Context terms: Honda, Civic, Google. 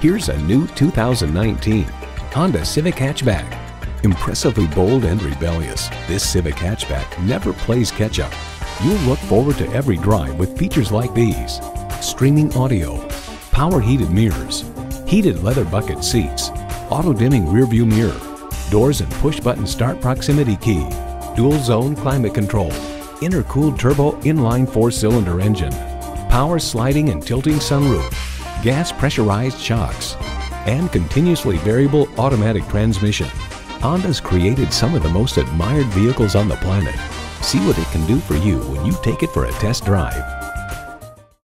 Here's a new 2019 Honda Civic hatchback. Impressively bold and rebellious, this Civic hatchback never plays catch-up. You'll look forward to every drive with features like these: streaming audio, power heated mirrors, heated leather bucket seats, auto-dimming rearview mirror, doors and push-button start proximity key, dual-zone climate control, intercooled turbo inline four-cylinder engine, power sliding and tilting sunroof, gas pressurized shocks, and continuously variable automatic transmission. Honda's created some of the most admired vehicles on the planet. See what it can do for you when you take it for a test drive.